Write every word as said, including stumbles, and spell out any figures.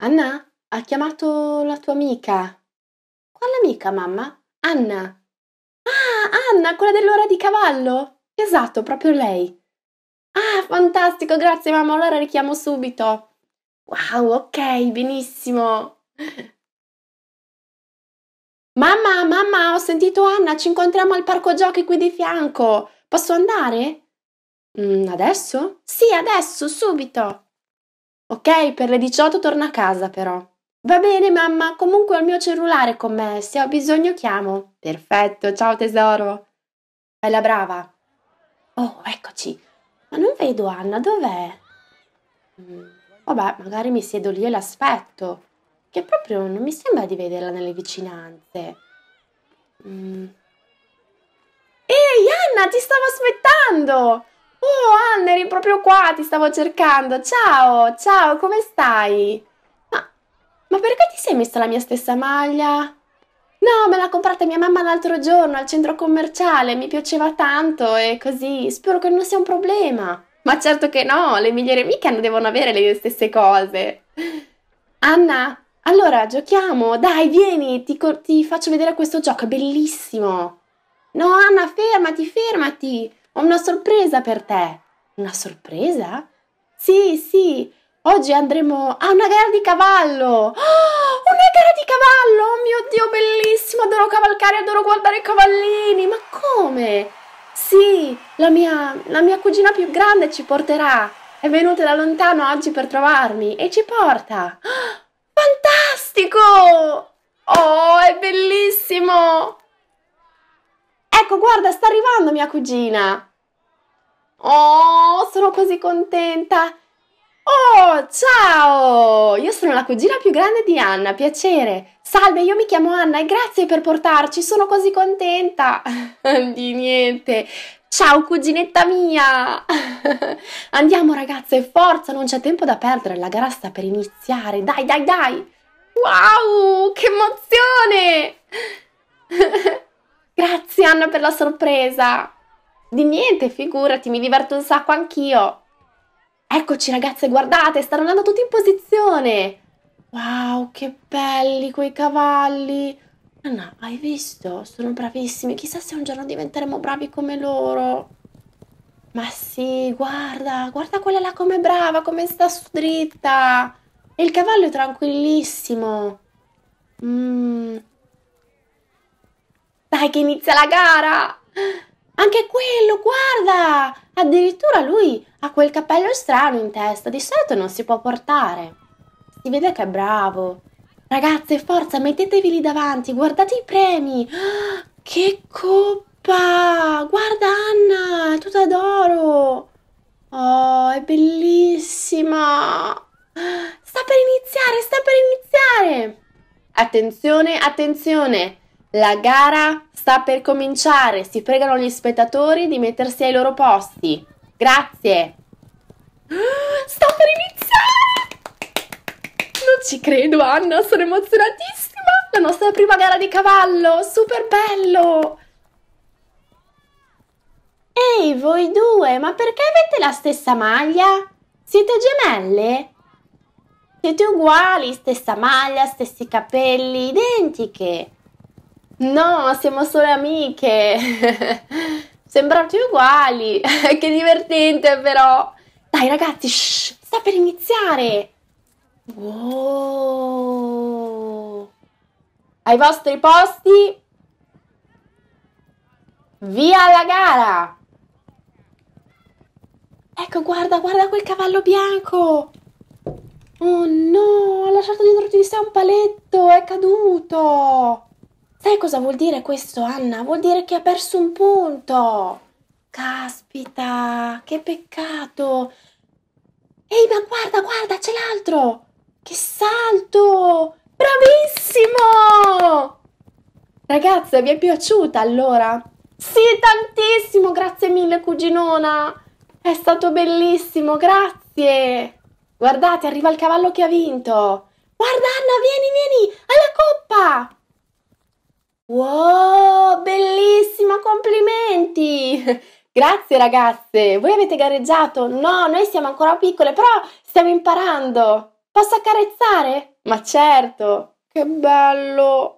Anna, ha chiamato la tua amica. Quale amica, mamma? Anna. Ah, Anna, quella dell'ora di cavallo. Esatto, proprio lei. Ah, fantastico, grazie mamma, allora richiamo subito. Wow, ok, benissimo. Mamma, mamma, ho sentito Anna, ci incontriamo al parco giochi qui di fianco. Posso andare? Mm, adesso? Sì, adesso, subito. Ok, per le diciotto torno a casa però. Va bene mamma, comunque ho il mio cellulare con me, se ho bisogno chiamo. Perfetto, ciao tesoro. Fai la brava. Oh, eccoci. Ma non vedo Anna, dov'è? Mm, vabbè, magari mi siedo lì e l'aspetto. Che proprio non mi sembra di vederla nelle vicinanze. Mm. Ehi Anna, ti stavo aspettando! Oh Anna, eri proprio qua, ti stavo cercando. Ciao, ciao, come stai? Ma, ma perché ti sei messa la mia stessa maglia? No, me l'ha comprata mia mamma l'altro giorno al centro commerciale, mi piaceva tanto e così, spero che non sia un problema. Ma certo che no, le migliori amiche non devono avere le stesse cose. Anna, allora giochiamo, dai vieni, ti, ti faccio vedere questo gioco, è bellissimo. No Anna, fermati, fermati, ho una sorpresa per te. Una sorpresa? Sì, sì, oggi andremo a una gara di cavallo. Oh, una gara di cavallo, oh mio Dio, bellissimo, adoro cavalcare, adoro guardare i cavallini, ma come? Sì, la mia, la mia cugina più grande ci porterà. È venuta da lontano oggi per trovarmi e ci porta. Oh, fantastico! Oh, è bellissimo! Ecco, guarda, sta arrivando mia cugina. Oh, sono così contenta. Oh, ciao! Io sono la cugina più grande di Anna, piacere. Salve, io mi chiamo Anna e grazie per portarci, sono così contenta. Di niente. Ciao cuginetta mia! Andiamo ragazze, forza, non c'è tempo da perdere, la gara sta per iniziare, dai dai dai! Wow, che emozione! Grazie Anna per la sorpresa! Di niente, figurati, mi diverto un sacco anch'io! Eccoci ragazze, guardate, stanno andando tutti in posizione! Wow, che belli quei cavalli! Anna, hai visto? Sono bravissimi. Chissà se un giorno diventeremo bravi come loro. Ma sì, guarda, guarda quella là com'è brava, come sta dritta. E il cavallo è tranquillissimo. Mm. Dai che inizia la gara. Anche quello, guarda. Addirittura lui ha quel cappello strano in testa. Di solito non si può portare. Si vede che è bravo. Ragazze, forza, mettetevi lì davanti, guardate i premi. Ah, che coppa! Guarda Anna, è tutta d'oro. Oh, è bellissima. Sta per iniziare, sta per iniziare. Attenzione, attenzione. La gara sta per cominciare. Si pregano gli spettatori di mettersi ai loro posti. Grazie. Ah, sta per iniziare. Non ci credo Anna, sono emozionatissima! La nostra prima gara di cavallo, super bello! Ehi voi due, ma perché avete la stessa maglia? Siete gemelle? Siete uguali, stessa maglia, stessi capelli, identiche! No, siamo solo amiche! Sembrate uguali! Che divertente però! Dai ragazzi, shh, sta per iniziare! Wow. Ai vostri posti, via la gara. Ecco, guarda, guarda quel cavallo bianco. Oh no, ha lasciato dietro di sé un paletto, è caduto. Sai cosa vuol dire questo, Anna? Vuol dire che ha perso un punto. Caspita, che peccato. Ehi, ma guarda, guarda, c'è l'altro. Che salto! Bravissimo! Ragazze, vi è piaciuta allora? Sì, tantissimo! Grazie mille, cuginona! È stato bellissimo, grazie! Guardate, arriva il cavallo che ha vinto! Guarda, Anna, vieni, vieni! Alla coppa! Wow, bellissima! Complimenti! Grazie, ragazze! Voi avete gareggiato? No, noi siamo ancora piccole, però stiamo imparando! Posso accarezzare? Ma certo! Che bello!